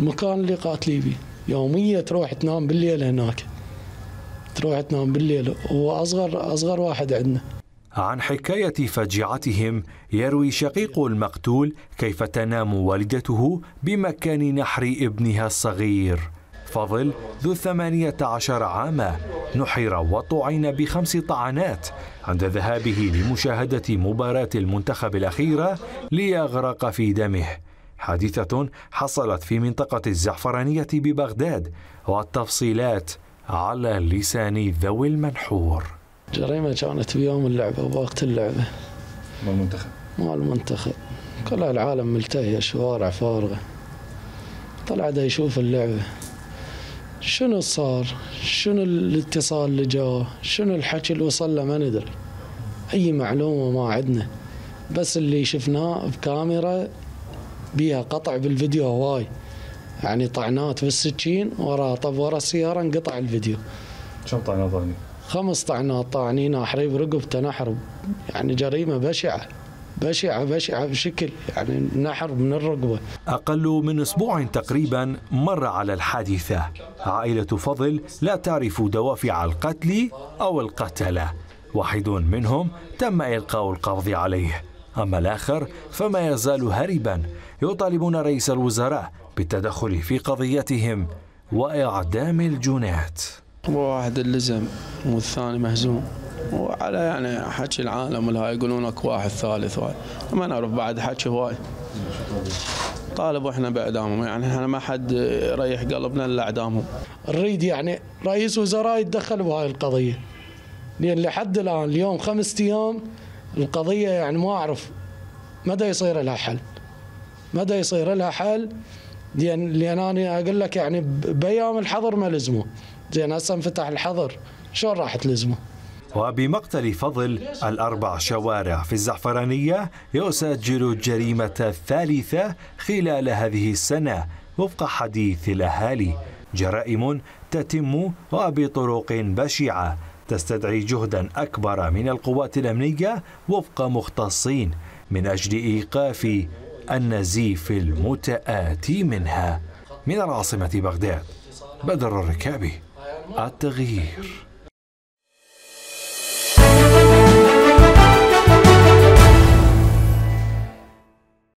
المكان اللي قاتلي بيه، يومية تروح تنام بالليل هناك، تروح تنام بالليل، هو أصغر واحد عندنا. عن حكاية فجعتهم يروي شقيق المقتول كيف تنام والدته بمكان نحر ابنها الصغير. فضل ذو 18 عاما نحر وطعن بخمس طعنات عند ذهابه لمشاهدة مباراة المنتخب الأخيرة ليغرق في دمه. حادثة حصلت في منطقة الزعفرانية ببغداد، والتفصيلات على لسان ذوي المنحور. الجريمة كانت بيوم اللعبة ووقت اللعبة مع المنتخب. كل العالم ملتهية، شوارع فارغة، طلع دا يشوف اللعبة. شنو صار؟ شنو الاتصال اللي جاه؟ شنو الحكي اللي وصل له؟ ما ندري، أي معلومة ما عندنا، بس اللي شفناه بكاميرا بيها قطع بالفيديو هواي، يعني طعنات بالسكين وراها طب ورا السيارة، انقطع الفيديو. كم طعنات ثانية؟ 5 طعنات، طعنين نحري برقبته، نحر، يعني جريمة بشعة بشعة بشعة بشكل، يعني نحر من الرقبة. أقل من أسبوع تقريبا مر على الحادثة. عائلة فضل لا تعرف دوافع القتل أو القتلة، واحد منهم تم إلقاء القبض عليه، أما الآخر فما يزال هربا. يطالبون رئيس الوزراء بالتدخل في قضيتهم وإعدام الجنات. واحد اللزم والثاني مهزوم، وعلى يعني حكي العالم والهاي يقولون اكو واحد ثالث، هاي ما نعرف بعد حكي هواي. طالبوا احنا باعدامهم، يعني احنا ما حد يريح قلبنا الا اعدامهم. نريد يعني رئيس وزراء يتدخل بهاي القضيه، لان لحد الان اليوم 5 ايام القضيه يعني ما اعرف مدى يصير لها حل، لان انا اقول لك يعني بايام الحظر ما لزمه، زين هسه انفتح الحظر شلون راح تلزمه؟ وبمقتل فضل الأربع شوارع في الزعفرانية يسجل الجريمة الثالثة خلال هذه السنة وفق حديث الأهالي. جرائم تتم وبطرق بشعة تستدعي جهدا أكبر من القوات الأمنية وفق مختصين من أجل إيقاف النزيف المتآتي منها. من العاصمة بغداد، بدر الركابي، التغيير.